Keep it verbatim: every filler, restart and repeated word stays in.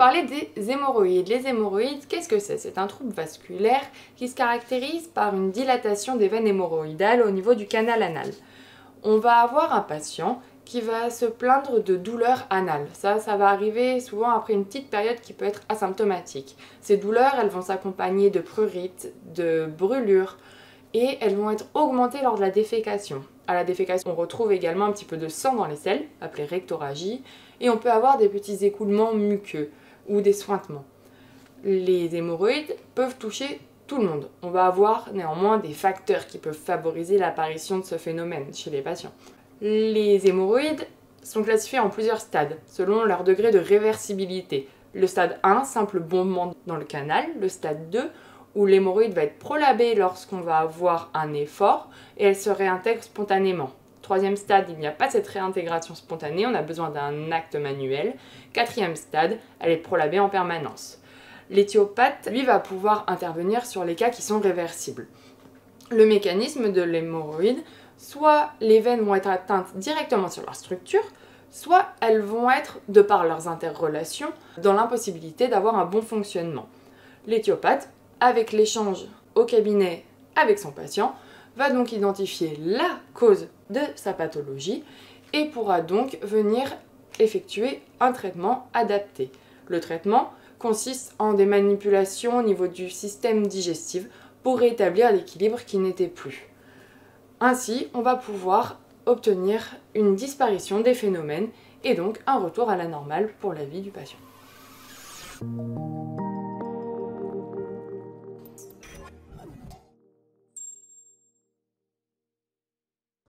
parler des hémorroïdes. Les hémorroïdes, qu'est-ce que c'est? C'est un trouble vasculaire qui se caractérise par une dilatation des veines hémorroïdales au niveau du canal anal. On va avoir un patient qui va se plaindre de douleurs anales. Ça, ça va arriver souvent après une petite période qui peut être asymptomatique. Ces douleurs, elles vont s'accompagner de prurites, de brûlures, et elles vont être augmentées lors de la défécation. À la défécation, on retrouve également un petit peu de sang dans les selles, appelée rectoragie, et on peut avoir des petits écoulements muqueux ou des suintements. Les hémorroïdes peuvent toucher tout le monde. On va avoir néanmoins des facteurs qui peuvent favoriser l'apparition de ce phénomène chez les patients. Les hémorroïdes sont classifiés en plusieurs stades, selon leur degré de réversibilité. Le stade un, simple bombement dans le canal, le stade deux, où l'hémorroïde va être prolabée lorsqu'on va avoir un effort et elle se réintègre spontanément. Troisième stade, il n'y a pas cette réintégration spontanée, on a besoin d'un acte manuel. Quatrième stade, elle est prolabée en permanence. L'étiopathe, lui, va pouvoir intervenir sur les cas qui sont réversibles. Le mécanisme de l'hémorroïde, soit les veines vont être atteintes directement sur leur structure, soit elles vont être, de par leurs interrelations, dans l'impossibilité d'avoir un bon fonctionnement. L'étiopathe, avec l'échange au cabinet avec son patient, va donc identifier la cause de sa pathologie et pourra donc venir effectuer un traitement adapté. Le traitement consiste en des manipulations au niveau du système digestif pour rétablir l'équilibre qui n'était plus. Ainsi, on va pouvoir obtenir une disparition des phénomènes et donc un retour à la normale pour la vie du patient.